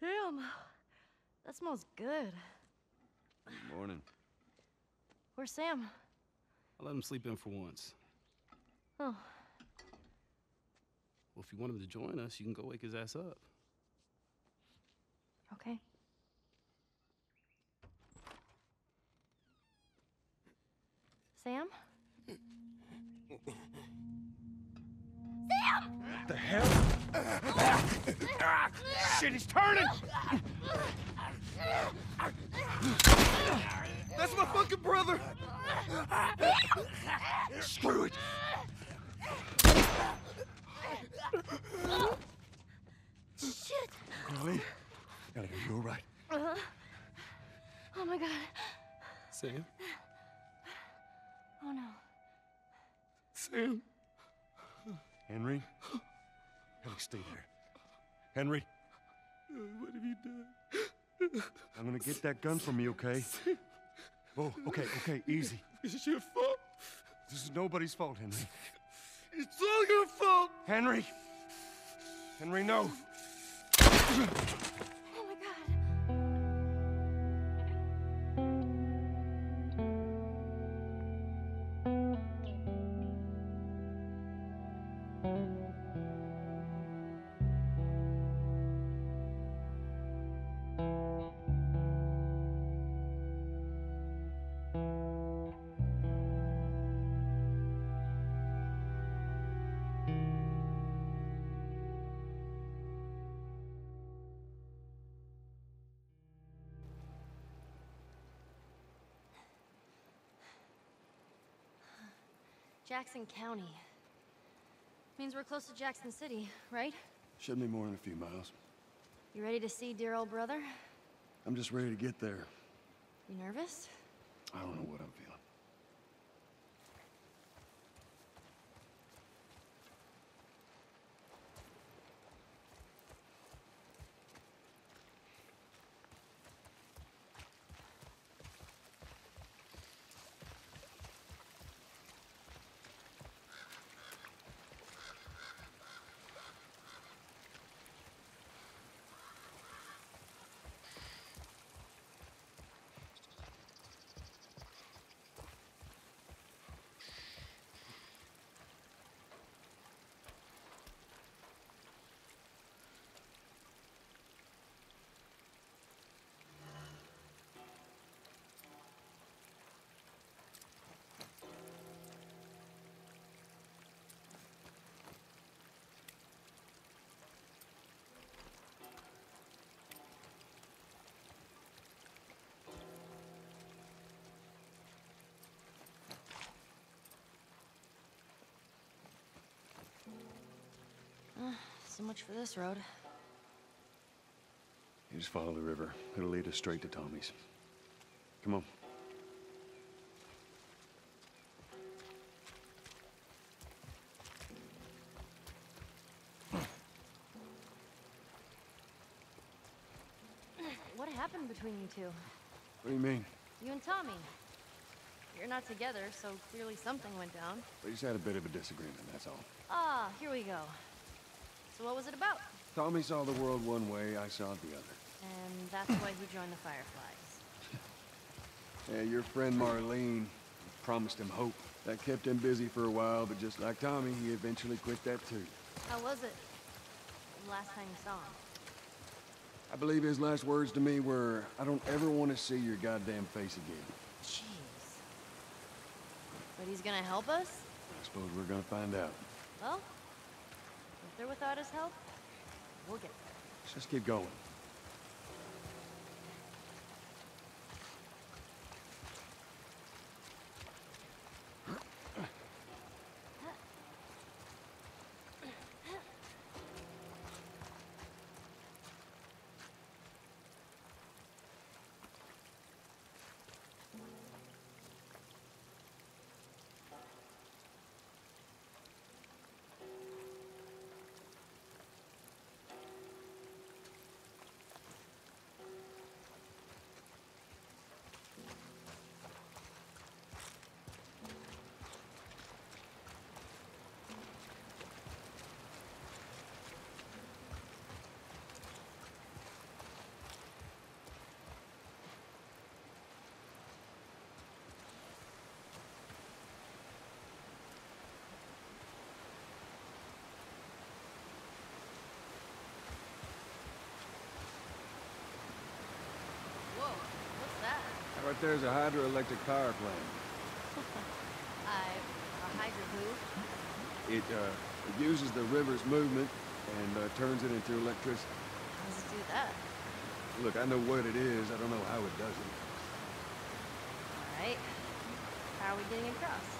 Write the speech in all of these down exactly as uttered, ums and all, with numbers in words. Damn, that smells good. Good morning. Where's Sam? I let him sleep in for once. Oh. Well, if you want him to join us, you can go wake his ass up. Okay. Sam? Sam! What the hell? Ah, shit, he's turning! That's my fucking brother! Screw it! Shit! Ellie? Ellie, are you all right? Uh, oh my God. Sam? Oh no. Sam? Henry? Ellie, stay there. Henry? Oh, what have you done? I'm gonna get that gun from you, okay? Sam. Oh, okay, okay, easy. It's your fault. This is nobody's fault, Henry. It's all your fault! Henry! Henry, no! Oh my God. Jackson County. Means we're close to Jackson City, right? Should be more than a few miles. You ready to see dear old brother? I'm just ready to get there. You nervous? I don't know what I'm feeling. So much for this road. You just follow the river. It'll lead us straight to Tommy's. Come on. What happened between you two? What do you mean? You and Tommy. You're not together, so clearly something went down. We just had a bit of a disagreement, that's all. Ah, here we go. So what was it about? Tommy saw the world one way, I saw it the other. And that's why he joined the Fireflies. Yeah, your friend Marlene promised him hope. That kept him busy for a while, but just like Tommy, he eventually quit that too. How was it the last time you saw him? I believe his last words to me were, I don't ever want to see your goddamn face again. Jeez. But he's gonna help us? I suppose we're gonna find out. Well? If they're without his help, we'll get there. Let's just keep going. that there's a hydroelectric power plant. uh, a hydro who? It, uh, it uses the river's movement and uh, turns it into electricity. How does it do that? Look, I know what it is. I don't know how it does it. All right. How are we getting across?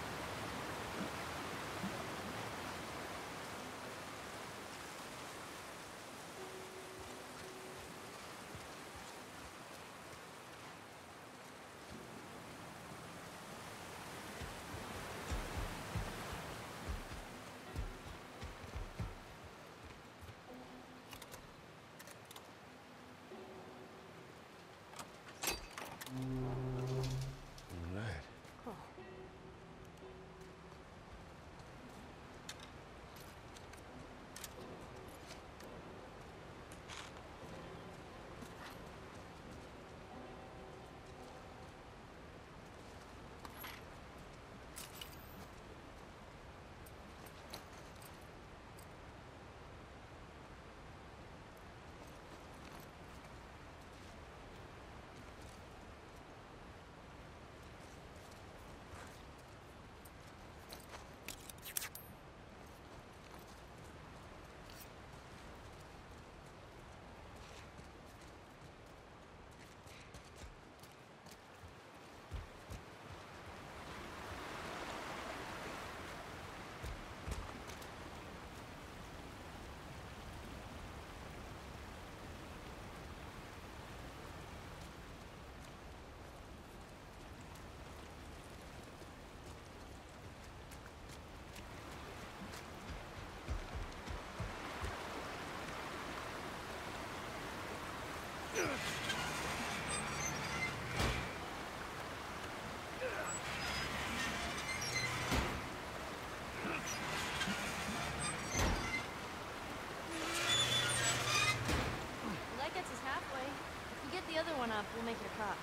Other one up, we'll make your props.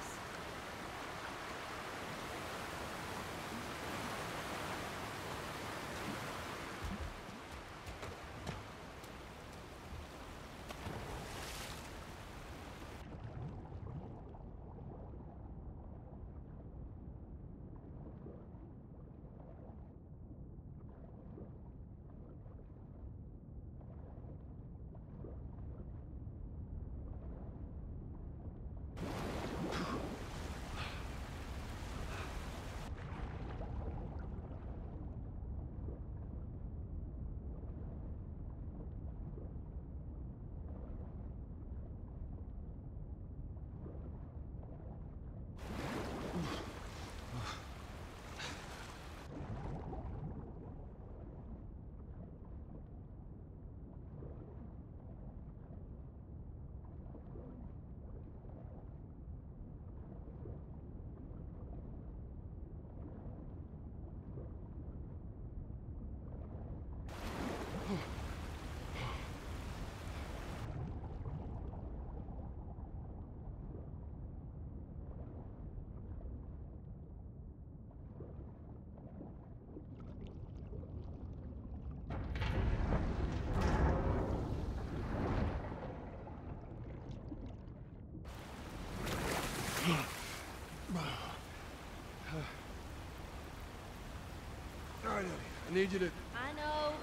All right, Ellie, I need you to... I know.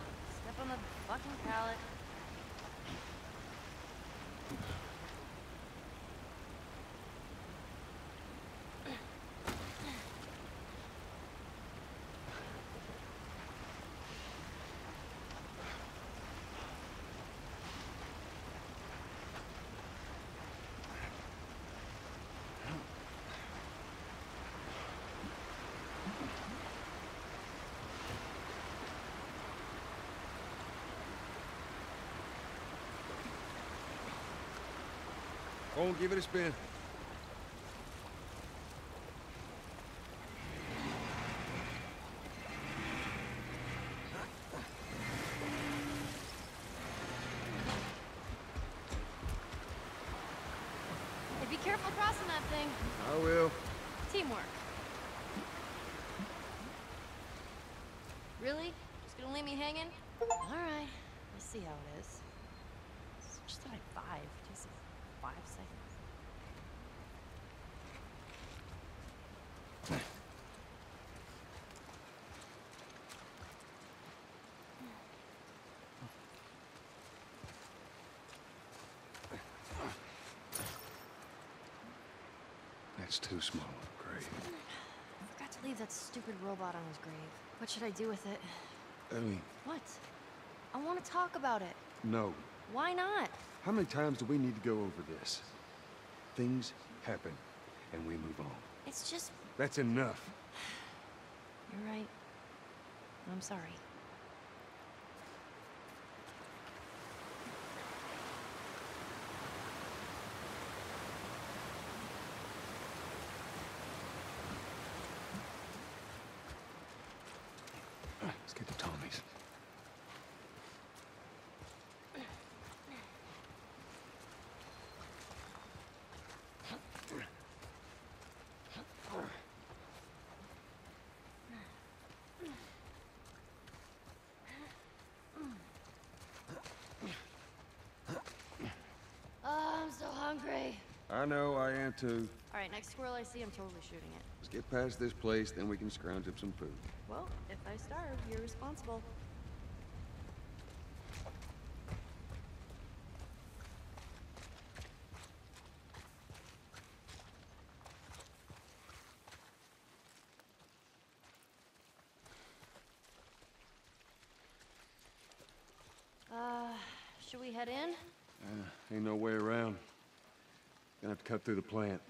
Step on the fucking pallet. Go on, give it a spin. Hey, be careful crossing that thing. I will. Teamwork. Really? Just gonna leave me hanging? All right. We'll see how it is. It's just like five. Just five seconds. That's too small of a grave. I forgot to leave that stupid robot on his grave. What should I do with it? Ellie. What? I want to talk about it. No. Why not? How many times do we need to go over this? Things happen, and we move on. It's just... That's enough. You're right. I'm sorry. Let's get to Tommy's. I know, I am too. All right, next squirrel I see, I'm totally shooting it. Let's get past this place, then we can scrounge up some food. Well, if I starve, you're responsible. Uh, should we head in? Uh, ain't no way around. Gonna have to cut through the plant.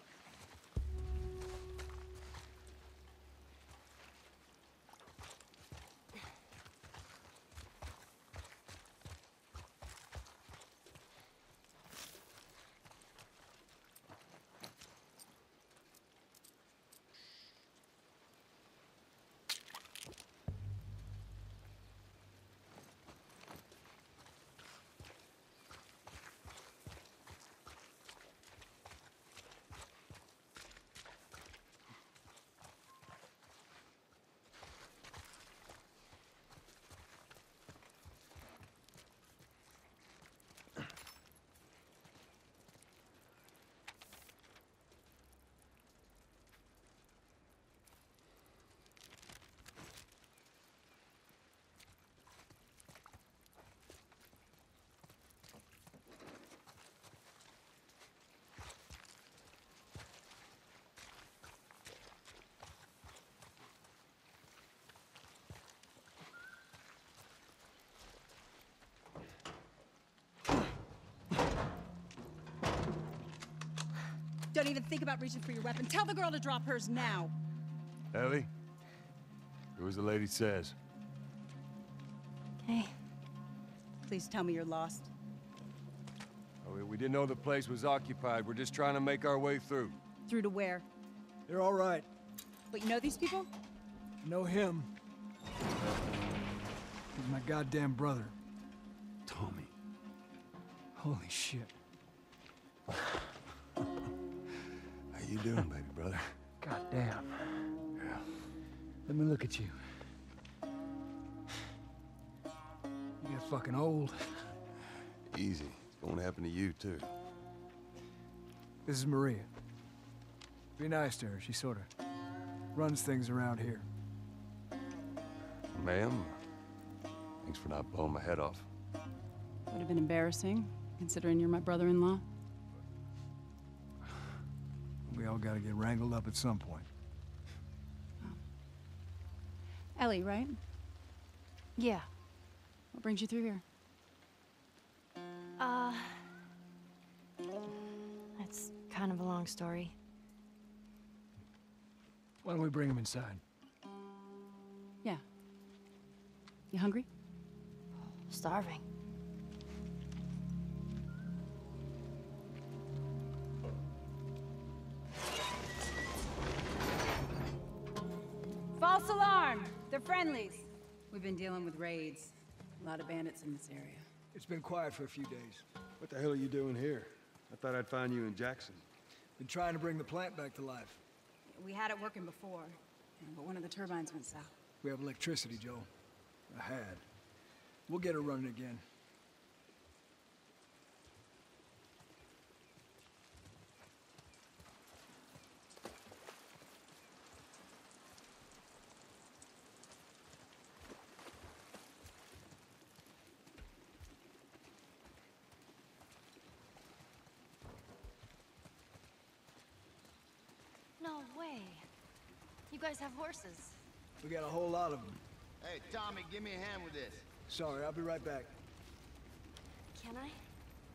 Don't even think about reaching for your weapon. Tell the girl to drop hers now. Ellie, do as the lady says. Okay. Please tell me you're lost. Oh, we didn't know the place was occupied. We're just trying to make our way through. Through to where? They're all right. But you know these people? I know him. He's my goddamn brother. Tommy. Holy shit. How you doing, baby brother? Goddamn. Yeah. Let me look at you. You get fucking old. Easy. It's gonna happen to you, too. This is Maria. Be nice to her. She sort of runs things around here. Ma'am, thanks for not blowing my head off. Would have been embarrassing, considering you're my brother-in-law. We all gotta get wrangled up at some point. Oh. Ellie, right? Yeah. What brings you through here? Uh... That's kind of a long story. Why don't we bring him inside? Yeah. You hungry? Starving. False alarm! They're friendlies. We've been dealing with raids. A lot of bandits in this area. It's been quiet for a few days. What the hell are you doing here? I thought I'd find you in Jackson. Been trying to bring the plant back to life. We had it working before, but one of the turbines went south. We have electricity, Joel. I had. We'll get her running again. You guys have horses. We got a whole lot of them. Hey, Tommy, give me a hand with this. Sorry, I'll be right back. Can I?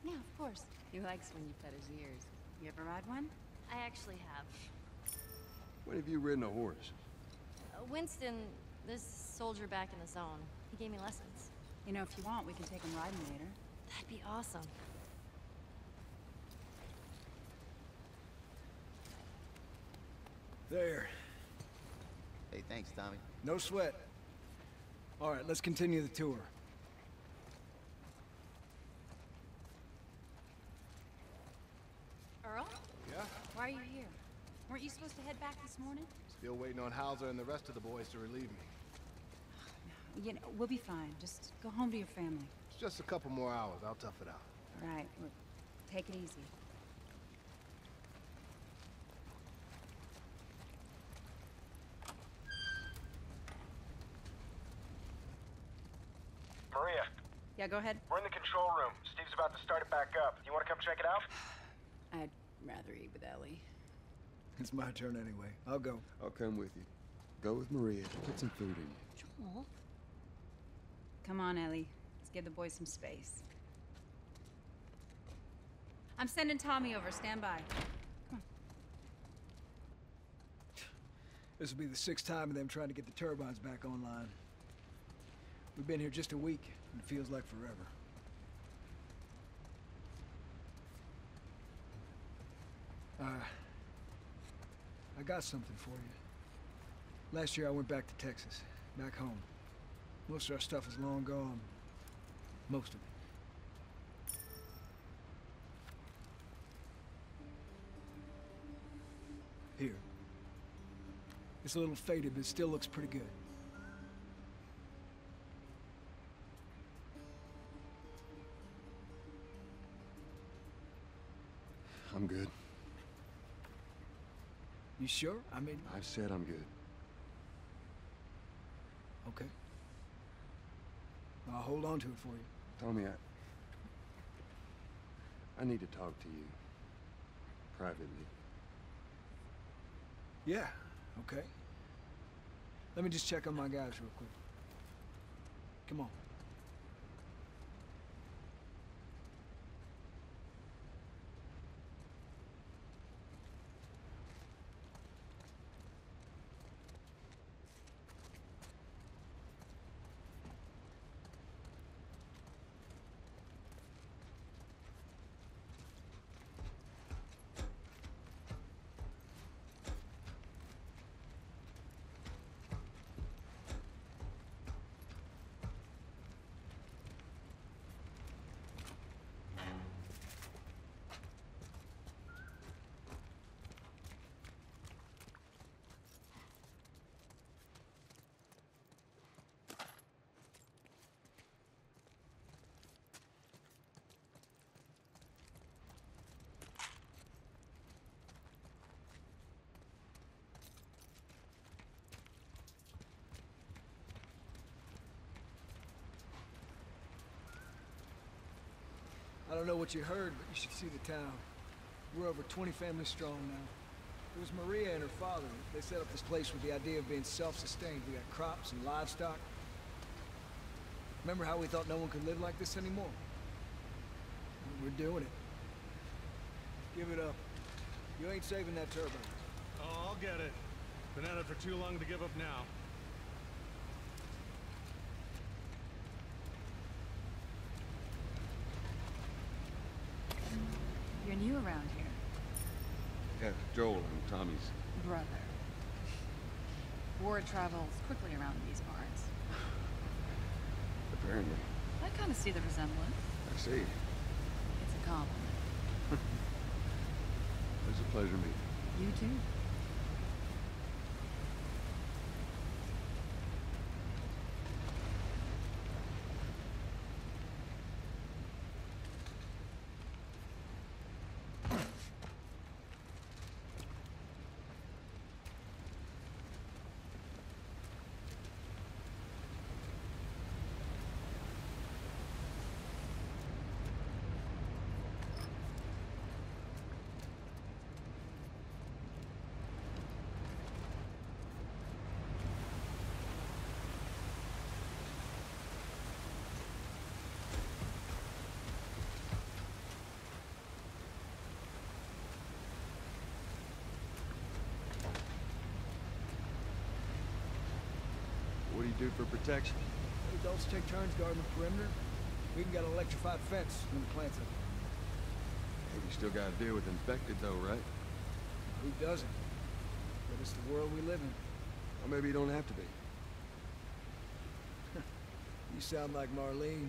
Yeah, of course. He likes when you pet his ears. You ever ride one? I actually have. When have you ridden a horse? Uh, Winston, this soldier back in the zone, he gave me lessons. You know, if you want, we can take him riding later. That'd be awesome. There. Hey, thanks, Tommy. No sweat. All right, let's continue the tour. Earl? Yeah? Why are you here? Weren't you supposed to head back this morning? Still waiting on Hauser and the rest of the boys to relieve me. You know, we'll be fine. Just go home to your family. It's just a couple more hours. I'll tough it out. All right. Look, take it easy. Yeah, go ahead. We're in the control room. Steve's about to start it back up. You want to come check it out? I'd rather eat with Ellie. It's my turn anyway. I'll go. I'll come with you. Go with Maria. Put some food in you. Joel? Come on, Ellie. Let's give the boys some space. I'm sending Tommy over. Stand by. Come on. This will be the sixth time of them trying to get the turbines back online. We've been here just a week, and it feels like forever. Uh, I got something for you. Last year I went back to Texas, back home. Most of our stuff is long gone. Most of it. Here. It's a little faded, but it still looks pretty good. I'm good. You sure? I mean... I've said I'm good. Okay. I'll hold on to it for you. Tommy, I... I need to talk to you. Privately. Yeah, okay. Let me just check on my guys real quick. Come on. I don't know what you heard, but you should see the town. We're over twenty families strong now. It was Maria and her father. They set up this place with the idea of being self-sustained. We got crops and livestock. Remember how we thought no one could live like this anymore? We're doing it. Give it up. You ain't saving that turbine. Oh, I'll get it. Been at it for too long to give up now. You're new around here. Yeah, Joel and Tommy's brother. Word travels quickly around these parts. Apparently. I kind of see the resemblance. I see. It's a compliment. It's a pleasure meeting you. You too. What do you do for protection? The adults take turns guarding the perimeter. We can get an electrified fence when the plants up. Hey, you still gotta deal with infected though, right? Who doesn't? But it's the world we live in. Or maybe you don't have to be. You sound like Marlene.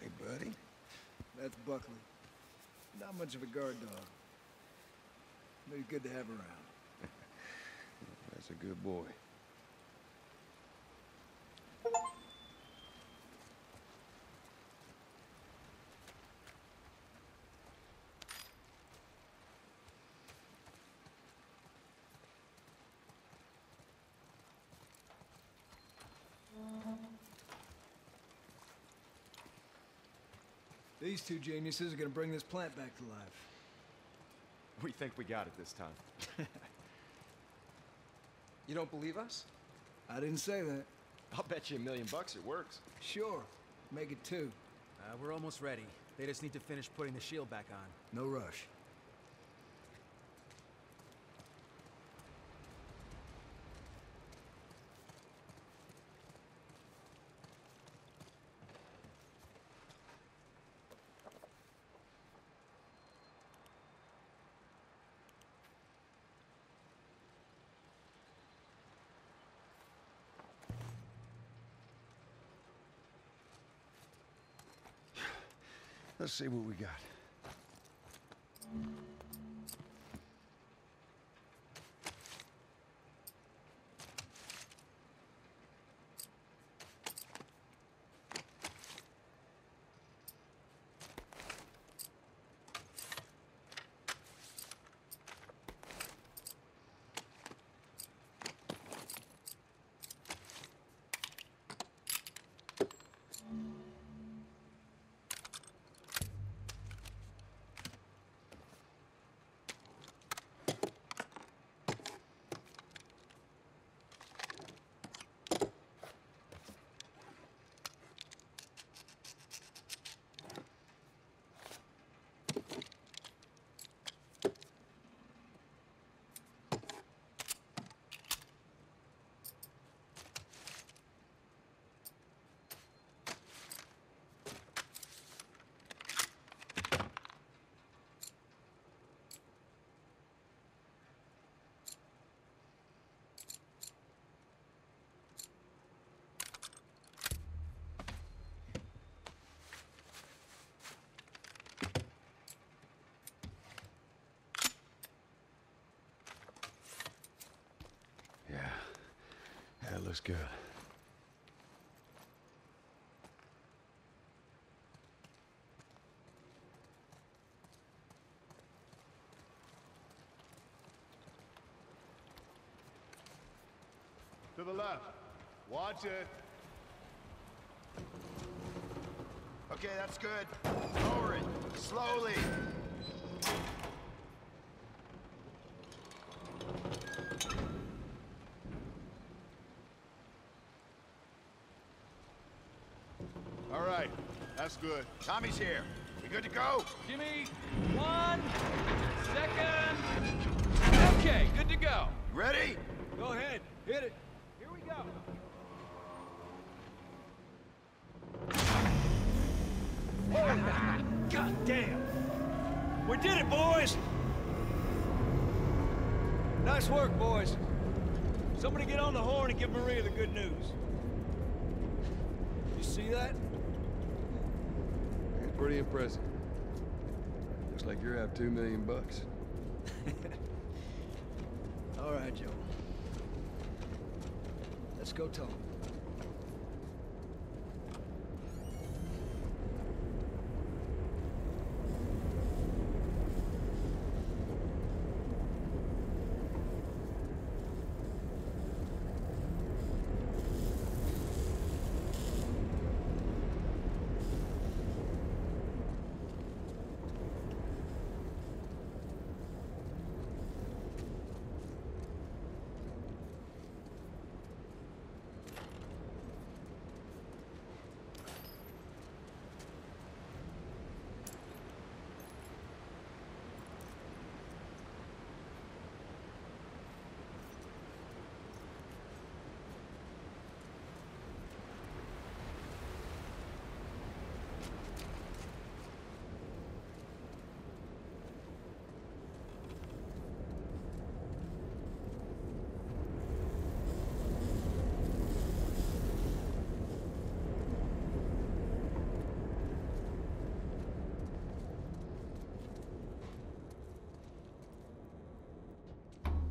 Hey, buddy. That's Buckley. Not much of a guard dog. But he's good to have around. That's a good boy. These two geniuses are gonna bring this plant back to life. We think we got it this time. You don't believe us? I didn't say that. I'll bet you a million bucks it works. Sure. Make it two. Uh, we're almost ready. They just need to finish putting the shield back on. No rush. Let's see what we got. That looks good. To the left. Watch it. Okay, that's good. Lower it. Slowly. That's good. Tommy's here. We good to go? Give me one second. Okay, good to go. Ready? Go ahead. Hit it. Here we go. Oh, God damn. We did it, boys. Nice work, boys. Somebody get on the horn and give Maria the good news. You see that? Pretty impressive. Looks like you're out two million bucks. All right, Joel. Let's go tell him.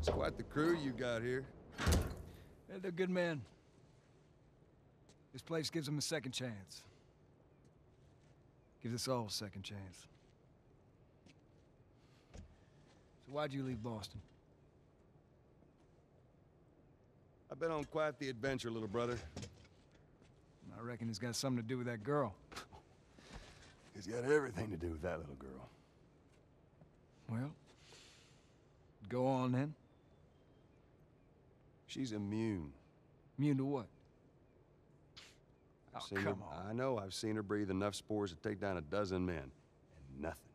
It's quite the crew you got here. Yeah, they're good men. This place gives them a second chance. Gives us all a second chance. So why'd you leave Boston? I've been on quite the adventure, little brother. I reckon it's got something to do with that girl. It's got everything to do with that little girl. Well, go on then. She's immune. Immune to what? Oh, come her, on. I know, I've seen her breathe enough spores to take down a dozen men, and nothing.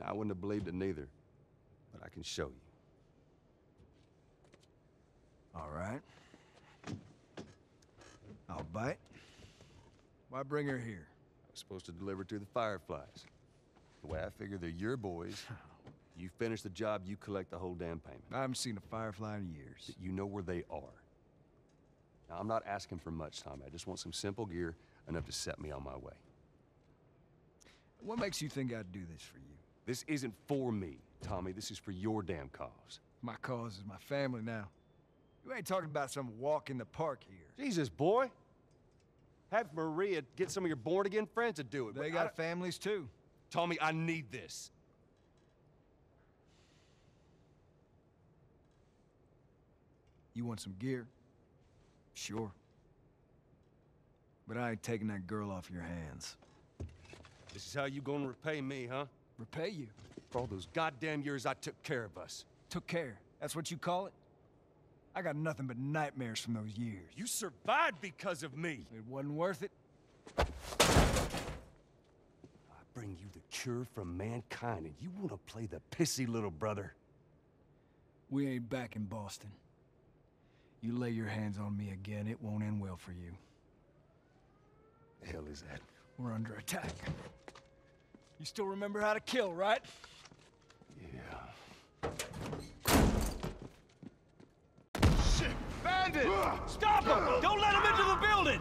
Now, I wouldn't have believed it neither, but I can show you. All right. I'll bite. Why bring her here? I was supposed to deliver to the Fireflies. The way I figure they're your boys. You finish the job, you collect the whole damn payment. I haven't seen a Firefly in years. You know where they are. Now, I'm not asking for much, Tommy. I just want some simple gear, enough to set me on my way. What makes you think I'd do this for you? This isn't for me, Tommy. This is for your damn cause. My cause is my family now. You ain't talking about some walk in the park here. Jesus, boy. Have Maria get some of your born-again friends to do it. They got families, too. Tommy, I need this. You want some gear? Sure. But I ain't taking that girl off your hands. This is how you gonna repay me, huh? Repay you? For all those goddamn years I took care of us. Took care? That's what you call it? I got nothing but nightmares from those years. You survived because of me! It wasn't worth it. I bring you the cure from mankind, and you wanna play the pissy little brother? We ain't back in Boston. You lay your hands on me again, it won't end well for you. The hell is that? We're under attack. You still remember how to kill, right? Yeah. Shit! Bandit! Stop him! Don't let him into the building!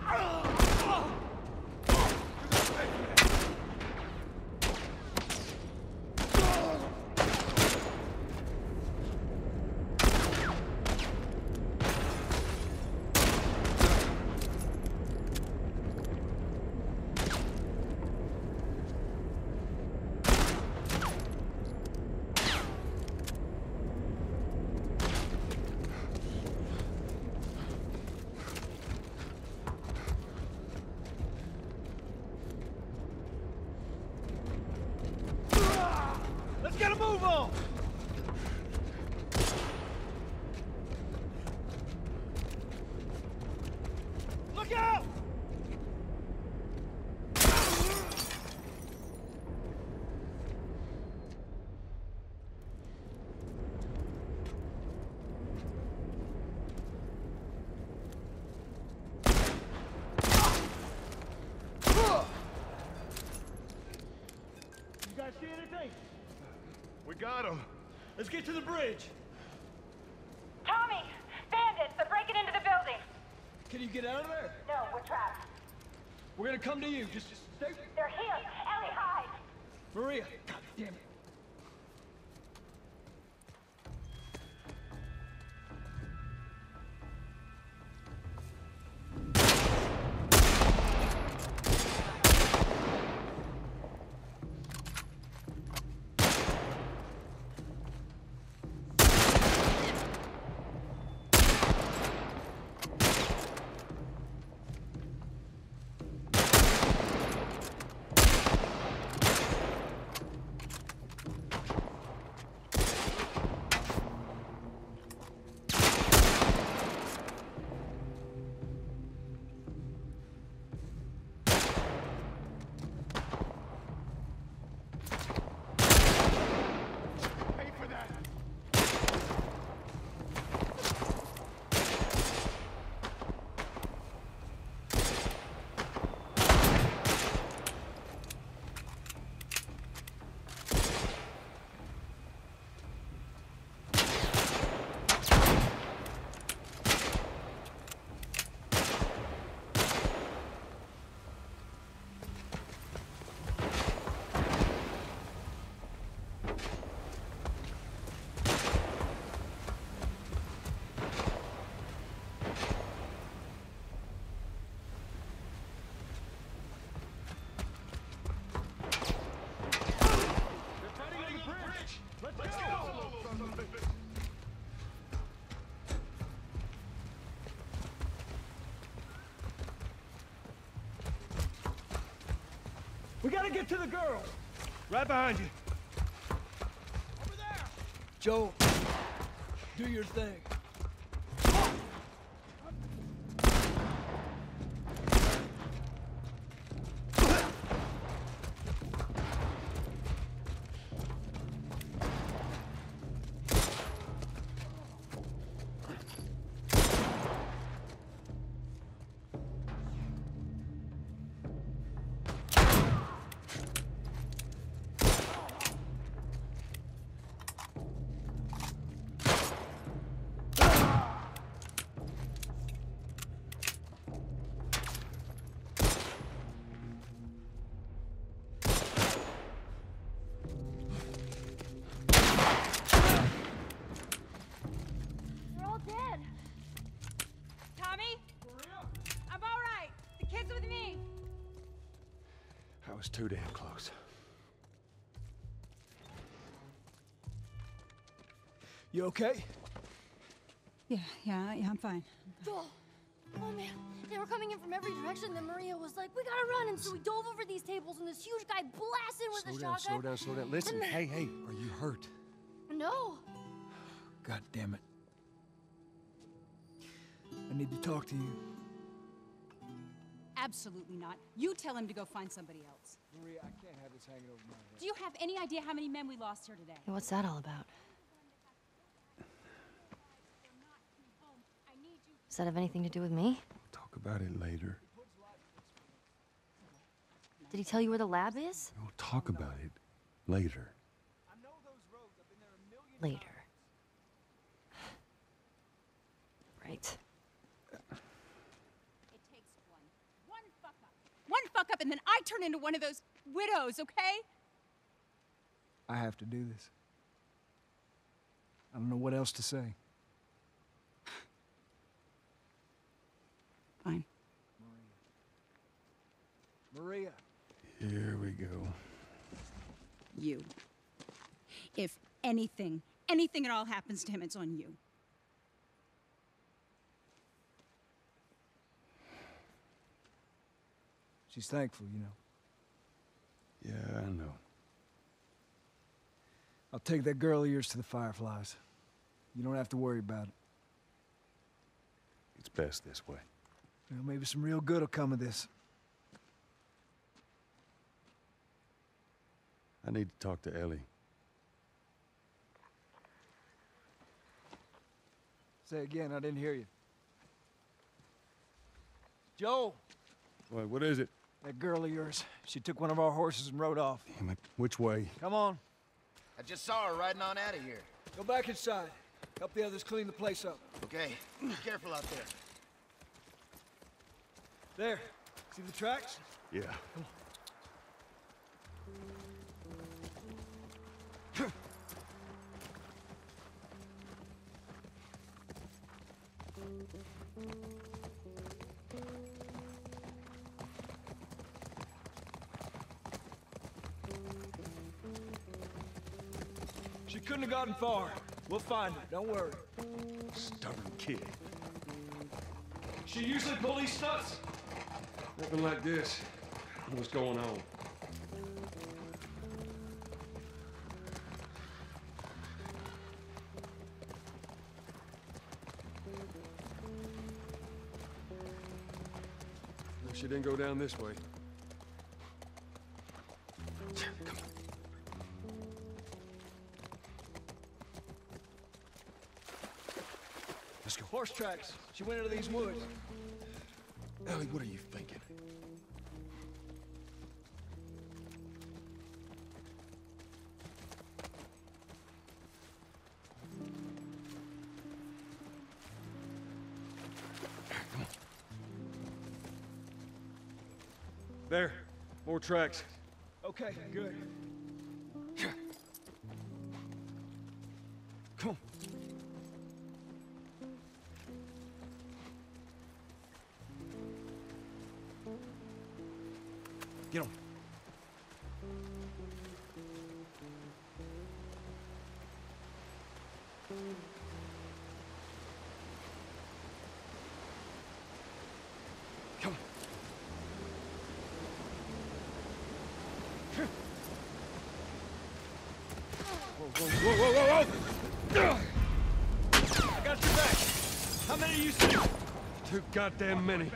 We got him. Let's get to the bridge. Tommy! Bandits! They're breaking into the building! Can you get out of there? No, we're trapped. We're gonna come to you. Just, just stay... They're here! Ellie, hide! Maria! God damn it! gotta get to the girl. Right behind you. Over there. Joel, do your thing. It was too damn close. You okay? Yeah, yeah, yeah, I'm fine. Joel! Oh man, they were coming in from every direction. Then Maria was like, we gotta run. And so we dove over these tables and this huge guy blasted with a shotgun. Slow down, slow down. Listen, hey, hey, are you hurt? No. God damn it. I need to talk to you. Absolutely not. You tell him to go find somebody else. Maria, I can't have this hanging over my head. Do you have any idea how many men we lost here today? Hey, what's that all about? Does that have anything to do with me? We'll talk about it later. Did he tell you where the lab is? We'll talk about it later. Later. Right. Up and then I turn into one of those widows, okay? I have to do this. I don't know what else to say. Fine. Maria. Maria. Here we go. You. If anything, anything at all happens to him, it's on you. She's thankful, you know. Yeah, I know. I'll take that girl of yours to the Fireflies. You don't have to worry about it. It's best this way. Well, maybe some real good will come of this. I need to talk to Ellie. Say again, I didn't hear you. Joel! Wait, what is it? That girl of yours. She took one of our horses and rode off. Damn it. Which way? Come on. I just saw her riding on out of here. Go back inside. Help the others clean the place up. Okay. Be careful out there. There. See the tracks? Yeah. Come on. Couldn't have gotten far. We'll find her. Don't worry. Stubborn kid. She usually bullies stunts. Nothing like this. What's going on? No, she didn't go down this way. Horse tracks. She went into these woods. Ellie, what are you thinking? Come on. There. More tracks. Okay, good. Come on. Get on. Come on. Whoa, whoa, whoa, whoa! I got your back. How many do you see? Too goddamn many.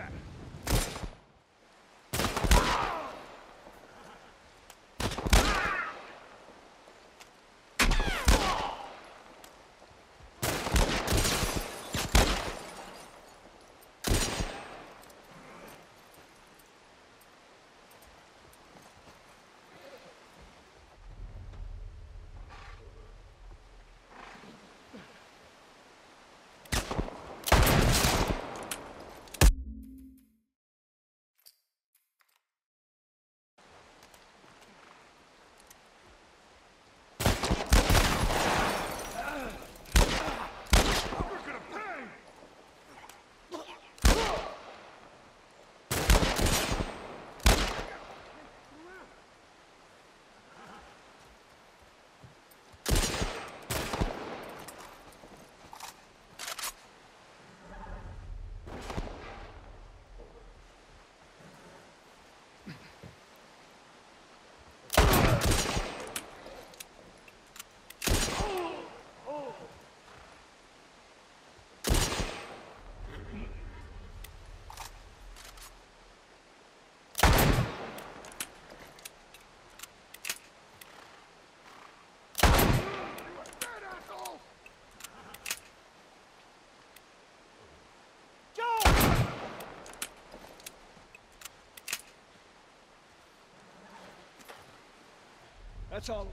That's all.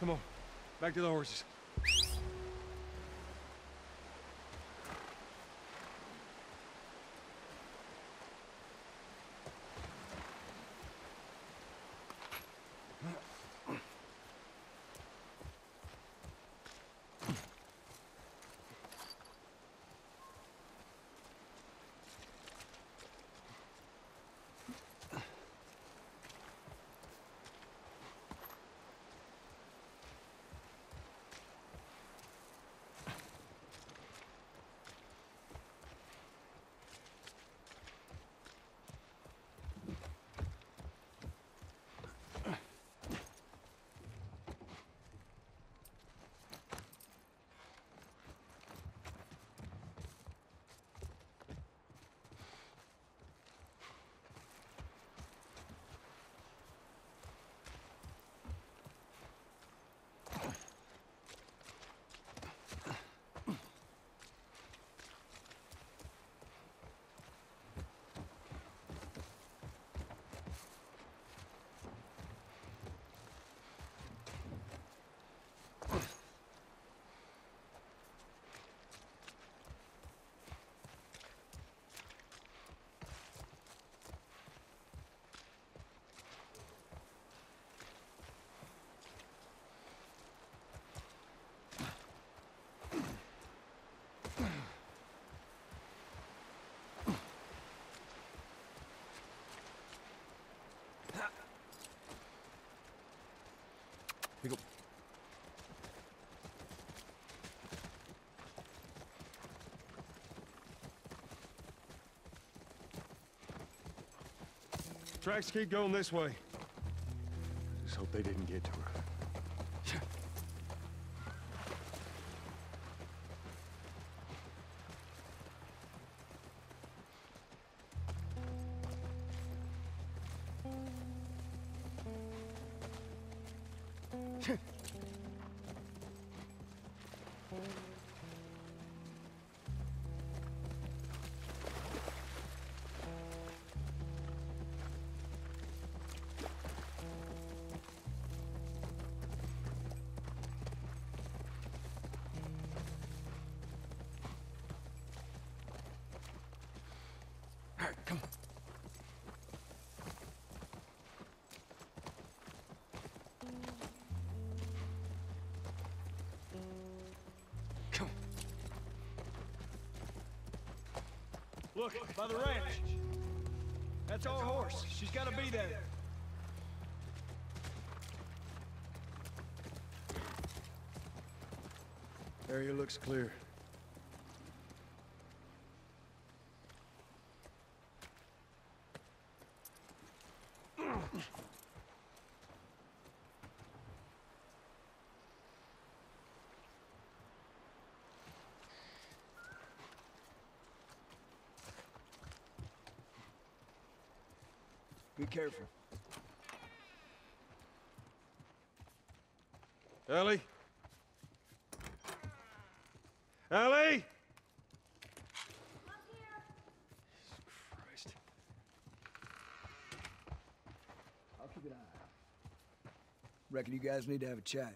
Come on, back to the horses. We go. Tracks keep going this way. Just hope they didn't get to her. Look, Look, by the ranch. ranch. That's, That's our horse. horse. She's got to be there. Area looks clear. Be careful. Ellie? Ellie? I'm here. Jesus Christ. I'll keep an eye out. Reckon you guys need to have a chat.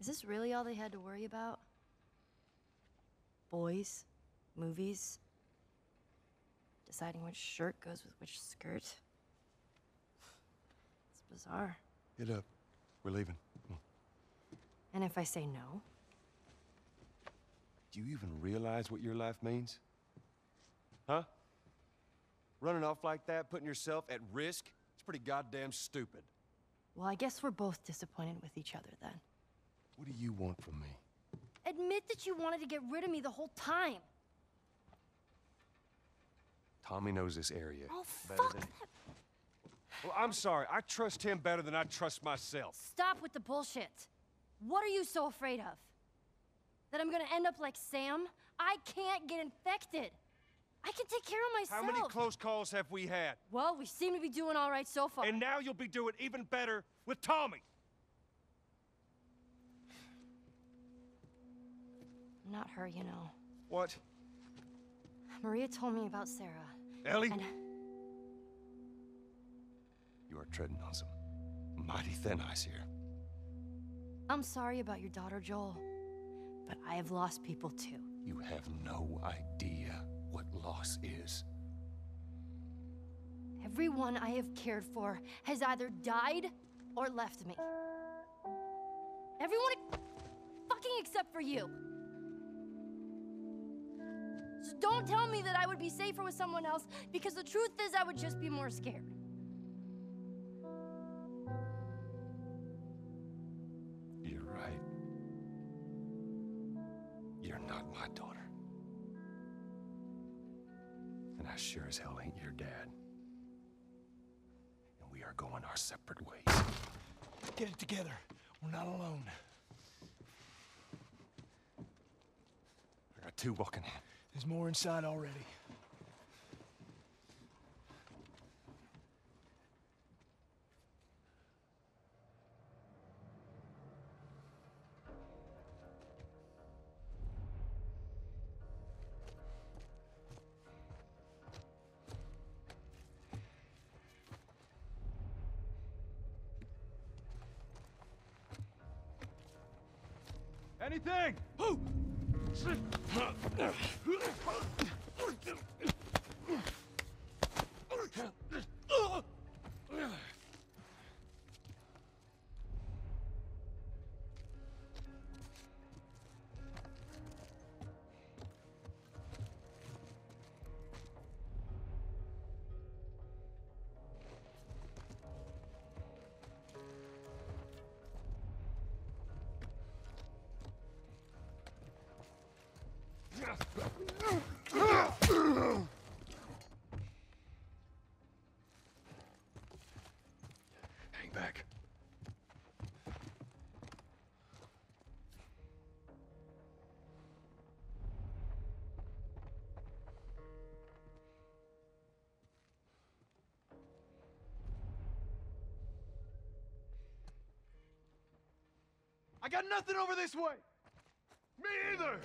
Is this really all they had to worry about? Boys, movies, deciding which shirt goes with which skirt. It's bizarre. Get up. We're leaving. And if I say no? Do you even realize what your life means? Huh? Running off like that, putting yourself at risk? It's pretty goddamn stupid. Well, I guess we're both disappointed with each other then. What do you want from me? Admit that you wanted to get rid of me the whole time. Tommy knows this area. Oh, fuck! Than... Well, I'm sorry. I trust him better than I trust myself. Stop with the bullshit. What are you so afraid of? That I'm gonna end up like Sam? I can't get infected. I can take care of myself. How many close calls have we had? Well, we seem to be doing all right so far. And now you'll be doing even better with Tommy. Not her, you know. What? Maria told me about Sarah. Ellie? And... You are treading on some mighty thin ice here. I'm sorry about your daughter, Joel. But I have lost people, too. You have no idea what loss is. Everyone I have cared for has either died or left me. Everyone fucking except for you. So don't tell me that I would be safer with someone else, because the truth is I would just be more scared. You're right. You're not my daughter. I sure as hell ain't your dad. And we are going our separate ways. Get it together. We're not alone. I got two walking in. There's more inside already. Anything! Who? Hang back. I got nothing over this way. Me either.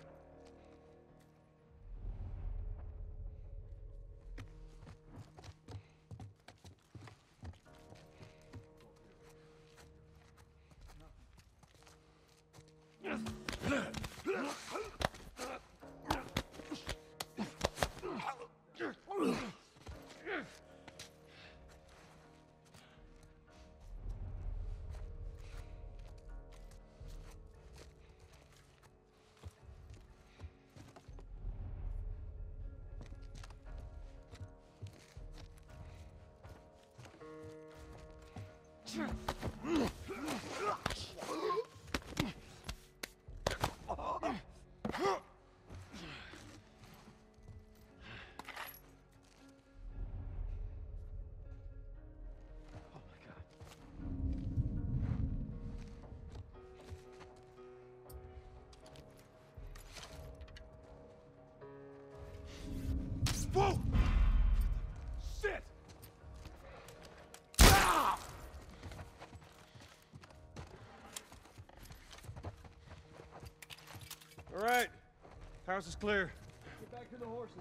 Whoa! Shit! Ah! All right, house is clear. Get back to the horses.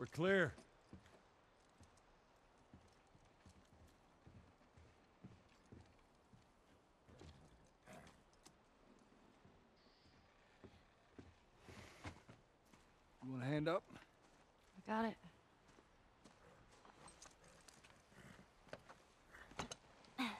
We're clear. Up. I got it. Come on.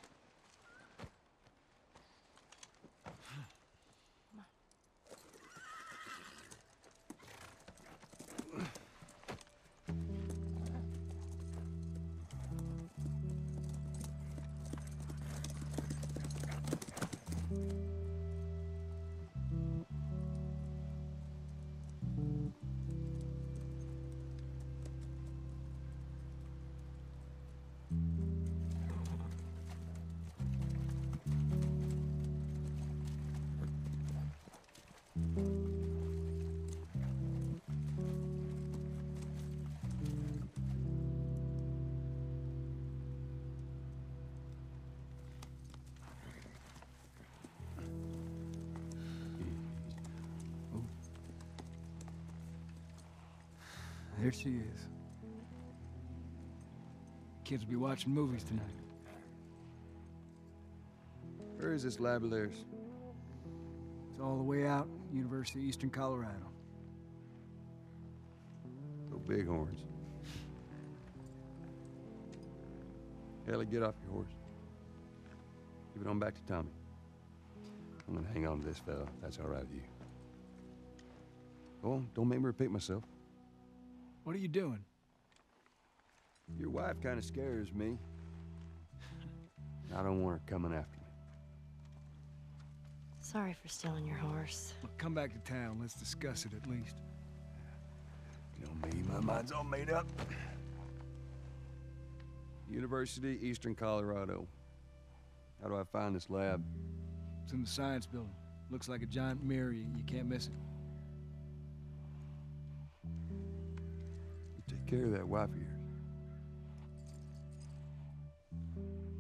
There she is. Kids will be watching movies tonight. Where is this lab of theirs? It's all the way out, University of Eastern Colorado. Go Bighorns. Ellie, get off your horse. Give it on back to Tommy. I'm gonna hang on to this fella, if that's all right with you. Go on, don't make me repeat myself. What are you doing? Your wife kind of scares me. I don't want her coming after me. Sorry for stealing your horse. Well, come back to town. Let's discuss it at least. You know me, my mind's all made up. University, Eastern Colorado. How do I find this lab? It's in the science building. Looks like a giant mirror. You can't miss it. You take care of that wife of yours.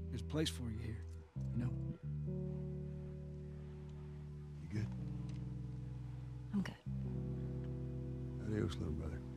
There's a place for you here, you know? You good? I'm good. Adios, little brother.